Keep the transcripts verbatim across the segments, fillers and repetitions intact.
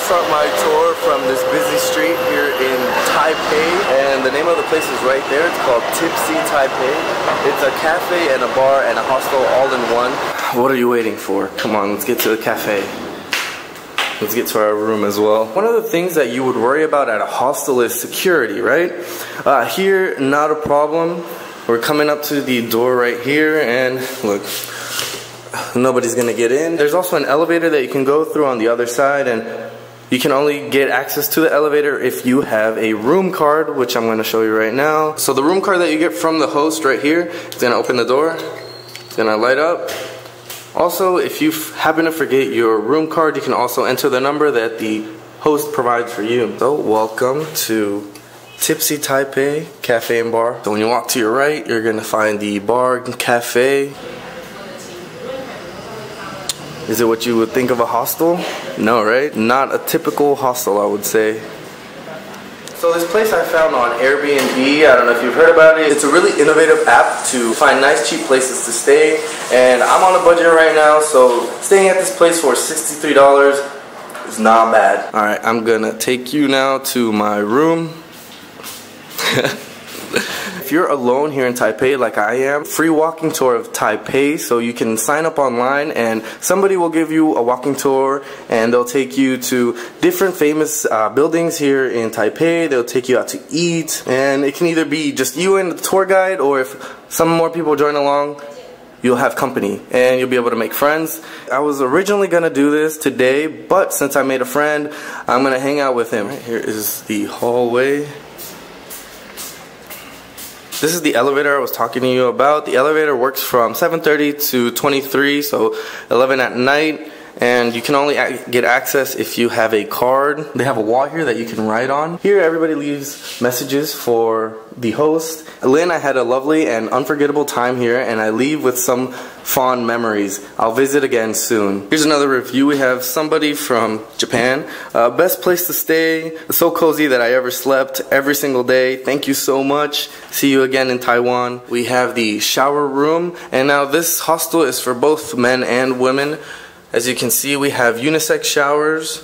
Start my tour from this busy street here in Taipei, and the name of the place is right there. It's called Tipsy Taipei. It's a cafe and a bar and a hostel all in one. What are you waiting for? Come on, let's get to the cafe. Let's get to our room as well. One of the things that you would worry about at a hostel is security, right? Uh, here, not a problem. We're coming up to the door right here, and look. Nobody's gonna get in. There's also an elevator that you can go through on the other side, and you can only get access to the elevator if you have a room card, which I'm gonna show you right now. So the room card that you get from the host right here, it's gonna open the door, it's gonna light up. Also, if you happen to forget your room card, you can also enter the number that the host provides for you. So welcome to Tipsy Taipei Cafe and Bar. So when you walk to your right, you're gonna find the bar and cafe. Is it what you would think of a hostel? No, right? Not a typical hostel, I would say. So this place I found on Airbnb, I don't know if you've heard about it. It's a really innovative app to find nice, cheap places to stay. And I'm on a budget right now, so staying at this place for sixty-three dollars is not bad. All right, I'm gonna take you now to my room. If you're alone here in Taipei like I am, free walking tour of Taipei, so you can sign up online and somebody will give you a walking tour, and they'll take you to different famous uh, buildings here in Taipei. They'll take you out to eat, and it can either be just you and the tour guide, or if some more people join along, you'll have company and you'll be able to make friends. I was originally gonna do this today, but since I made a friend, I'm gonna hang out with him. Right, here is the hallway. This is the elevator I was talking to you about. The elevator works from seven thirty to twenty-three, so eleven at night, and you can only get access if you have a card. They have a wall here that you can write on. Here everybody leaves messages for the host. Lynn, I had a lovely and unforgettable time here, and I leave with some fond memories. I'll visit again soon. Here's another review. We have somebody from Japan. Uh, best place to stay. So cozy that I ever slept every single day. Thank you so much. See you again in Taiwan. We have the shower room, and now this hostel is for both men and women. As you can see, we have unisex showers,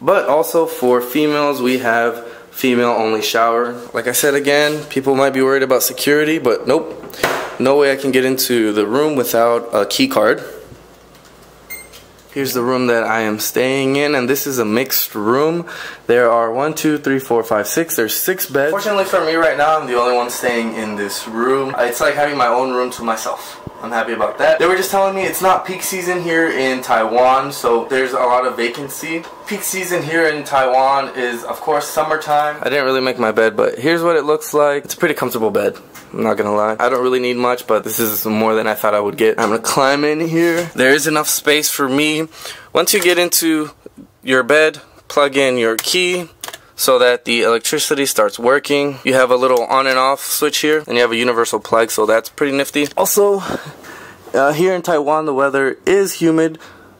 but also for females we have female only shower. Like I said again, people might be worried about security, but nope. No way I can get into the room without a key card. Here's the room that I am staying in, and this is a mixed room. There are one, two, three, four, five, six. There's six beds. Fortunately for me right now, I'm the only one staying in this room. It's like having my own room to myself. I'm happy about that. They were just telling me it's not peak season here in Taiwan, so there's a lot of vacancy. Peak season here in Taiwan is, of course, summertime. I didn't really make my bed, but here's what it looks like. It's a pretty comfortable bed, I'm not gonna lie. I don't really need much, but this is more than I thought I would get. I'm gonna climb in here. There is enough space for me. Once you get into your bed, plug in your key so that the electricity starts working. You have a little on and off switch here, and you have a universal plug, so that's pretty nifty. Also, uh, here in Taiwan, the weather is humid,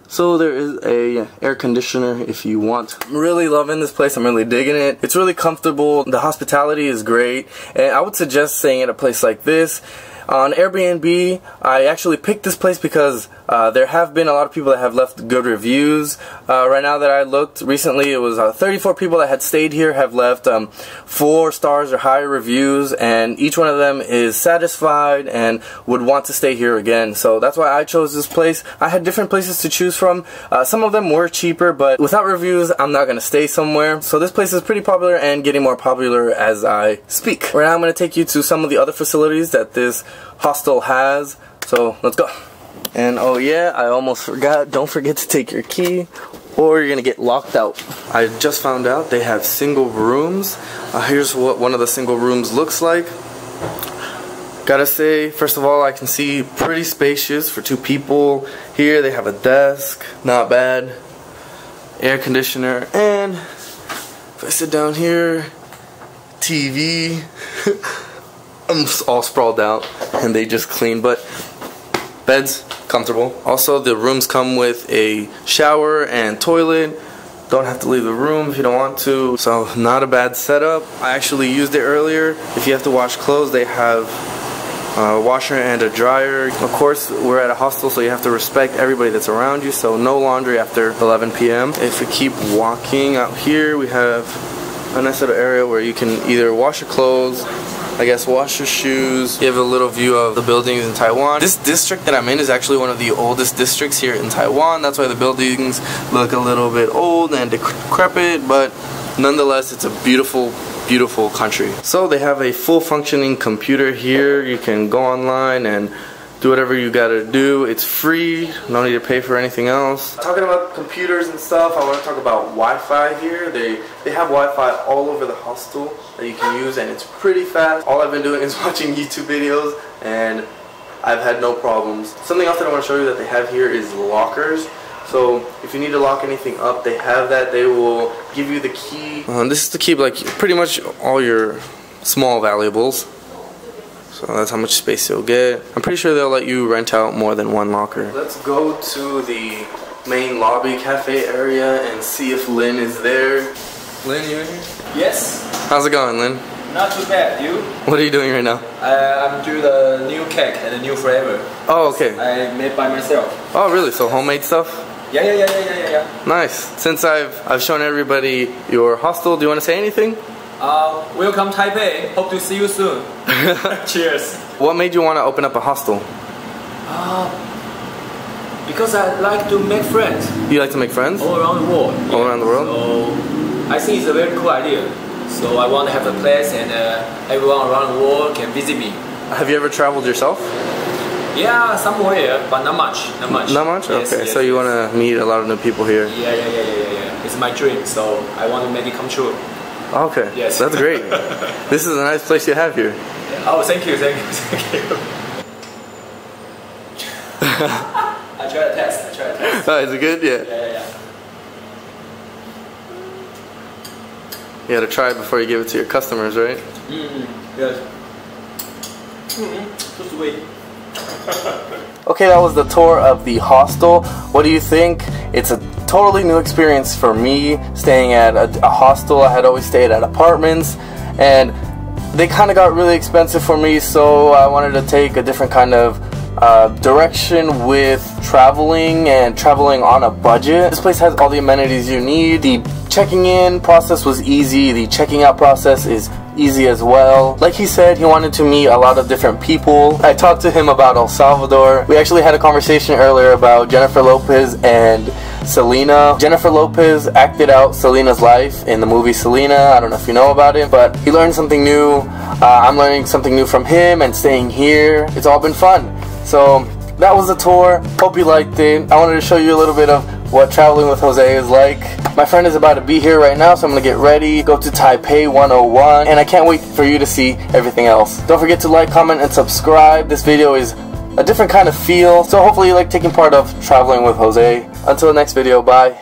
so there is a air conditioner if you want. I'm really loving this place. I'm really digging it. It's really comfortable. The hospitality is great, and I would suggest staying at a place like this. On Airbnb, I actually picked this place because uh, there have been a lot of people that have left good reviews. Uh, right now that I looked recently, it was uh, thirty-four people that had stayed here have left um, four stars or higher reviews, and each one of them is satisfied and would want to stay here again. So that's why I chose this place. I had different places to choose from. Uh, some of them were cheaper, but without reviews, I'm not going to stay somewhere. So this place is pretty popular and getting more popular as I speak. Right now I'm going to take you to some of the other facilities that this hostel has, so let's go. And oh yeah, I almost forgot, don't forget to take your key or you're gonna get locked out. I just found out they have single rooms. Uh, here's what one of the single rooms looks like. Gotta say, first of all, I can see pretty spacious for two people. Here they have a desk, not bad, air conditioner, and if I sit down here, T V. I'm all sprawled out, and they just clean, but beds, comfortable. Also, the rooms come with a shower and toilet, Don't have to leave the room if you don't want to. So not a bad setup. I actually used it earlier. If you have to wash clothes, they have a washer and a dryer. Of course, we're at a hostel, so you have to respect everybody that's around you. So no laundry after eleven P M If we keep walking out here, we have a nice little area where you can either wash your clothes, I guess wash your shoes. You have a little view of the buildings in Taiwan. This district that I'm in is actually one of the oldest districts here in Taiwan. That's why the buildings look a little bit old and decrepit, but nonetheless, it's a beautiful, beautiful country. So they have a full functioning computer here. You can go online and do whatever you gotta do. It's free, no need to pay for anything else. Talking about computers and stuff, I want to talk about Wi-Fi here. They they have Wi-Fi all over the hostel that you can use, and it's pretty fast. All I've been doing is watching YouTube videos, and I've had no problems. Something else that I want to show you that they have here is lockers. So if you need to lock anything up, they have that. They will give you the key. Um, this is to keep like pretty much all your small valuables. So that's how much space you'll get. I'm pretty sure they'll let you rent out more than one locker. Let's go to the main lobby cafe area and see if Lynn is there. Lynn, you in here? Yes. How's it going, Lynn? Not too bad, you? What are you doing right now? Uh, I'm doing the new cake and the new flavor. Oh, okay. I made by myself. Oh, really? So homemade stuff? Yeah, yeah, yeah, yeah, yeah, yeah. Nice. Since I've, I've shown everybody your hostel, do you want to say anything? Uh, welcome Taipei. Hope to see you soon. Cheers. What made you want to open up a hostel? Uh, because I like to make friends. You like to make friends? All around the world. All yeah. around the world? So, I think it's a very cool idea. So I want to have a place and uh, everyone around the world can visit me. Have you ever traveled yourself? Yeah, somewhere, but not much. Not much? Not much? Yes, okay, yes, so yes. You want to meet a lot of new people here. Yeah, yeah, yeah, yeah, yeah. It's my dream, so I want to make it come true. Okay, yes. That's great. This is a nice place you have here. Oh, thank you, thank you, thank you. I tried a test, I tried a test. Oh, is it good? Yeah. Yeah, yeah, yeah. You gotta try it before you give it to your customers, right? Mm-hmm, yes. Mm-hmm, just wait. Okay, that was the tour of the hostel. What do you think? It's a totally new experience for me staying at a, a hostel. I had always stayed at apartments, and they kind of got really expensive for me, so I wanted to take a different kind of uh, direction with traveling and traveling on a budget. This place has all the amenities you need. The checking in process was easy. The checking out process is easy as well. Like he said, he wanted to meet a lot of different people. I talked to him about El Salvador. We actually had a conversation earlier about Jennifer Lopez and Selena. Jennifer Lopez acted out Selena's life in the movie Selena. I don't know if you know about it, but he learned something new. Uh, I'm learning something new from him and staying here. It's all been fun. So that was the tour. Hope you liked it. I wanted to show you a little bit of what traveling with Jose is like. My friend is about to be here right now, so I'm gonna get ready, go to Taipei one oh one, and I can't wait for you to see everything else. Don't forget to like, comment, and subscribe. This video is a different kind of feel, so hopefully you like taking part of traveling with Jose. Until next video, bye.